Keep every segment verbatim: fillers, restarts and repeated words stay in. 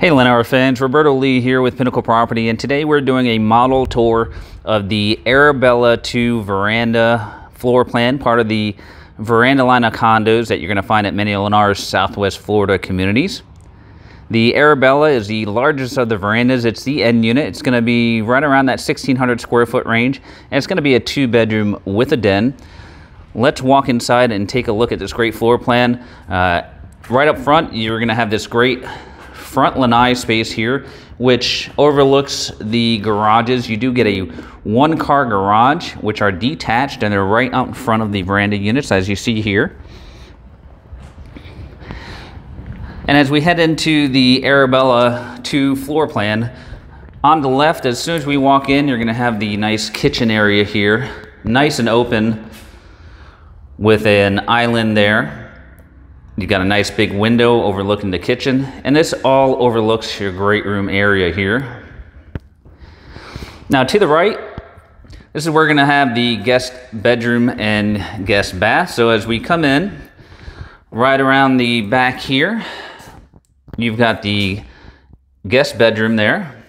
Hey Lennar fans, Roberto Lee here with Pinnacle Property, and today we're doing a model tour of the Arabella two Veranda floor plan, part of the veranda line of condos that you're going to find at many of Lennar's Southwest Florida communities. The Arabella is the largest of the verandas. It's the end unit. It's going to be right around that sixteen hundred square foot range, and it's going to be a two bedroom with a den. Let's walk inside and take a look at this great floor plan. Uh, right up front, you're going to have this great front lanai space here, which overlooks the garages. You do get a one car garage, which are detached, and they're right out in front of the veranda units, as you see here. And as we head into the Arabella two floor plan, on the left, as soon as we walk in, you're going to have the nice kitchen area here, nice and open with an island there. You've got a nice big window overlooking the kitchen, and this all overlooks your great room area here. Now to the right, this is where we're going to have the guest bedroom and guest bath. So as we come in, right around the back here, you've got the guest bedroom there.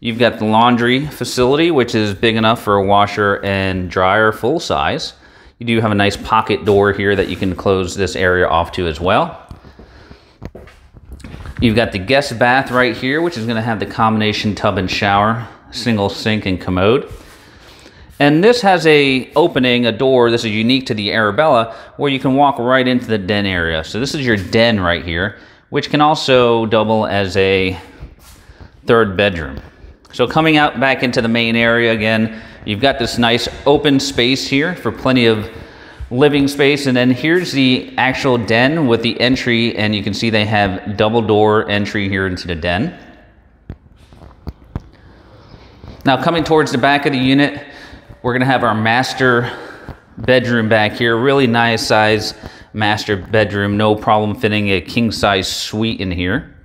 You've got the laundry facility, which is big enough for a washer and dryer full size. You do have a nice pocket door here that you can close this area off to as well. You've got the guest bath right here, which is going to have the combination tub and shower, single sink and commode. And this has a opening, a door, this is unique to the Arabella, where you can walk right into the den area. So this is your den right here, which can also double as a third bedroom. So coming out back into the main area again, you've got this nice open space here for plenty of living space. And then here's the actual den with the entry, and you can see they have double door entry here into the den. Now coming towards the back of the unit, we're going to have our master bedroom back here. Really nice size master bedroom. No problem fitting a king size suite in here.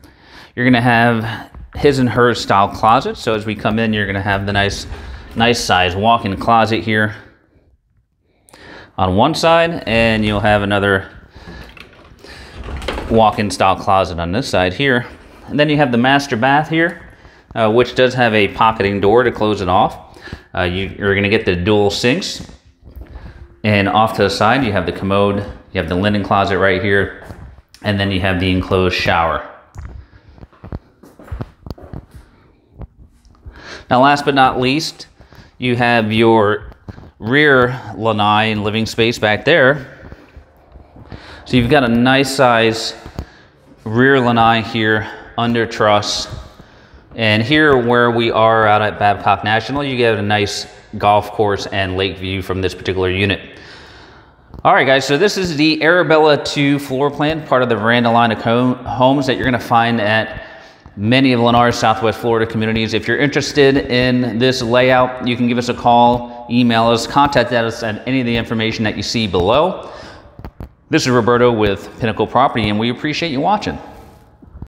You're going to have his and her style closet. So as we come in, you're going to have the nice, nice size walk-in closet here on one side, and you'll have another walk-in style closet on this side here. And then you have the master bath here, uh, which does have a pocketing door to close it off. Uh, you, you're going to get the dual sinks, and off to the side you have the commode, you have the linen closet right here, and then you have the enclosed shower. Now last but not least, you have your rear lanai and living space back there. So you've got a nice size rear lanai here under truss. And here where we are out at Babcock National, you get a nice golf course and lake view from this particular unit. All right, guys, so this is the Arabella two floor plan, part of the veranda line of homes that you're going to find at many of Lennar's Southwest Florida communities. If you're interested in this layout, you can give us a call, email us, contact us at any of the information that you see below. This is Roberto with Pinnacle Property, and we appreciate you watching.